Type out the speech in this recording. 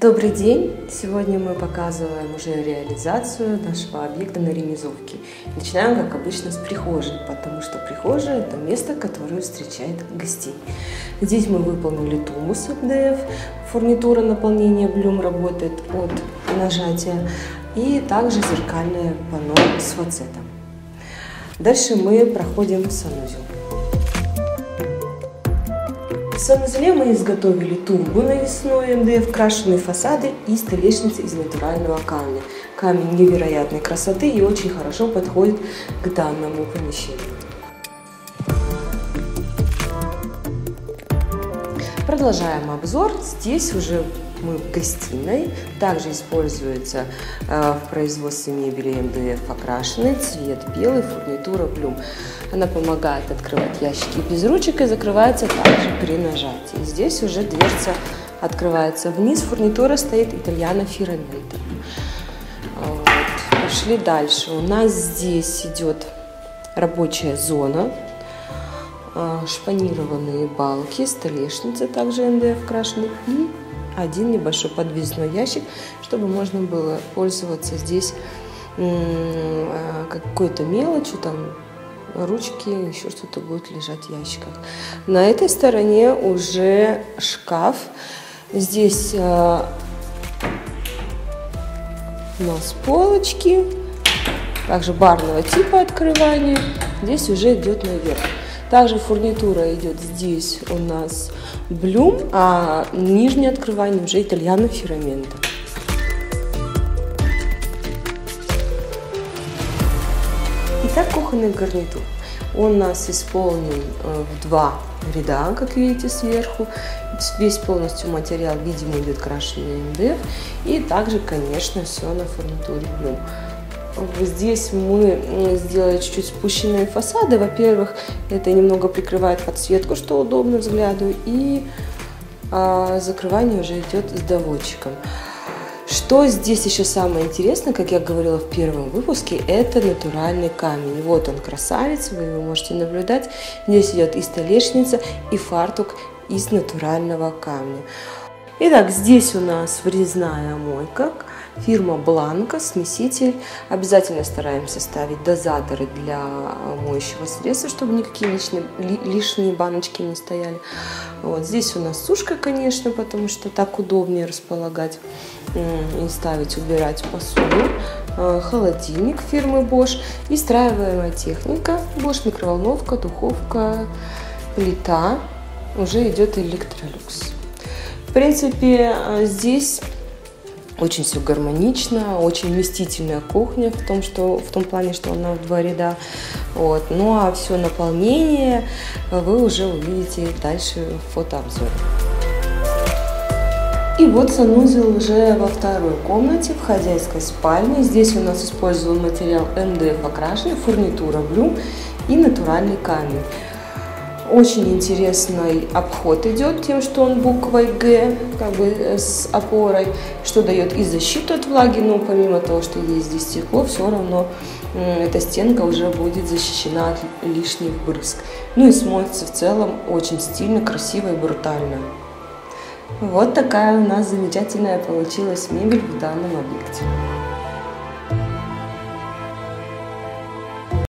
Добрый день! Сегодня мы показываем уже реализацию нашего объекта на Ремизовке. Начинаем, как обычно, с прихожей, потому что прихожая – это место, которое встречает гостей. Здесь мы выполнили тумбус от ДФ, фурнитура наполнения Блум работает от нажатия, и также зеркальное панно с фацетом. Дальше мы проходим в санузел. В санузле мы изготовили тумбу навесной МДФ, крашеные фасады и столешницы из натурального камня. Камень невероятной красоты и очень хорошо подходит к данному помещению. Продолжаем обзор. Здесь уже мы в гостиной. Также используется в производстве мебели МДФ окрашенный цвет белый, фурнитура Блум. Она помогает открывать ящики без ручек и закрывается также при нажатии. Здесь уже дверца открывается вниз, фурнитура стоит итальяна Фиранетта. Вот. Пошли дальше. У нас здесь идет рабочая зона. Шпанированные балки, столешницы также МДФ крашены и один небольшой подвесной ящик, чтобы можно было пользоваться здесь какой-то мелочью, там ручки, еще что-то будет лежать в ящиках. На этой стороне уже шкаф. Здесь у нас полочки, также барного типа открывания. Здесь уже идет наверх. Также фурнитура идет здесь у нас Блум, а нижнее открывание уже итальяна Фирамента. Итак, кухонный гарнитур. Он у нас исполнен в два ряда, как видите, сверху. Весь полностью материал, видимо, идет крашеный МДФ. И также, конечно, все на фурнитуре Блум. Здесь мы сделали чуть-чуть спущенные фасады. Во-первых, это немного прикрывает подсветку, что удобно взгляду, и закрывание уже идет с доводчиком. Что здесь еще самое интересное, как я говорила в первом выпуске, это натуральный камень. Вот он, красавец, вы его можете наблюдать. Здесь идет и столешница, и фартук из натурального камня. Итак, здесь у нас врезная мойка. Фирма Бланко, смеситель. Обязательно стараемся ставить дозаторы для моющего средства, чтобы никакие лишние баночки не стояли. Вот здесь у нас сушка, конечно, потому что так удобнее располагать и ставить, убирать посуду. Холодильник фирмы Bosch и встраиваемая техника Bosch, микроволновка, духовка, плита. Уже идет Электролюкс. В принципе, здесь очень все гармонично, очень вместительная кухня в том плане, что она в два ряда. Вот. Ну а все наполнение вы уже увидите дальше в фотообзоре. И вот санузел уже во второй комнате, в хозяйской спальне. Здесь у нас использован материал МДФ окрашенный, фурнитура Блум и натуральный камень. Очень интересный обход идет тем, что он буквой Г, как бы с опорой, что дает и защиту от влаги, но помимо того, что есть здесь стекло, все равно эта стенка уже будет защищена от лишних брызг. Ну и смотрится в целом очень стильно, красиво и брутально. Вот такая у нас замечательная получилась мебель в данном объекте.